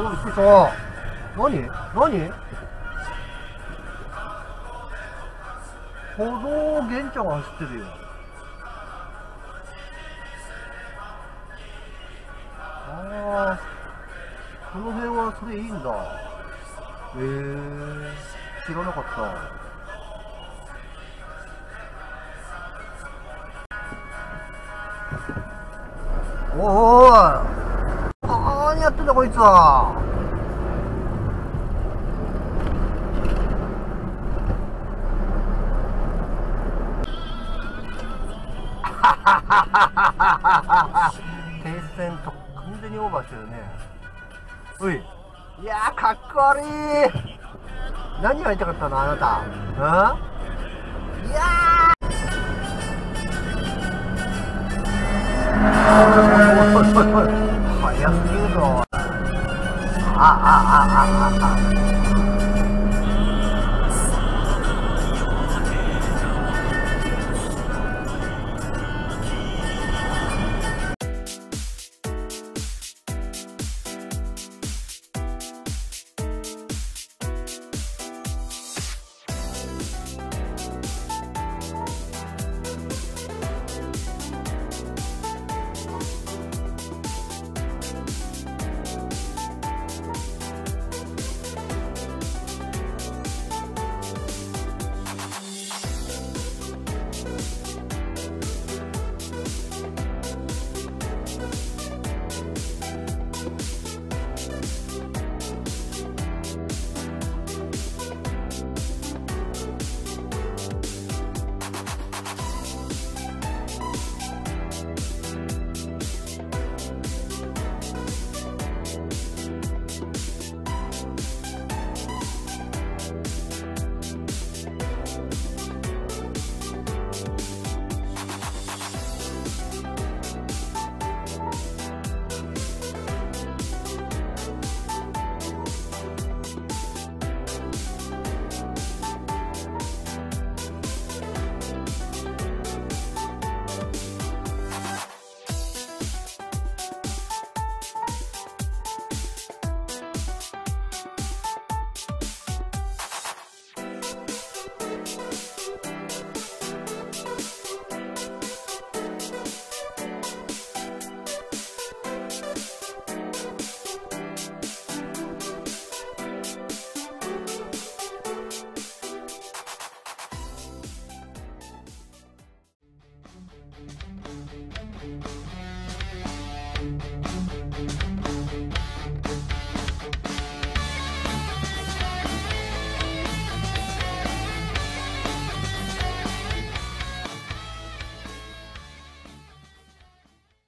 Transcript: おいしそう。何？何？歩道を玄ちゃんが走ってるよ。ああ、この辺はそれいいんだ。知らなかった。おいおい、何やってんだこいつは。停線と完全にオーバーしてるね。おい、いやーかっこ悪い。何が言いたかったのあなた。うん、いやー早すぎるぞ。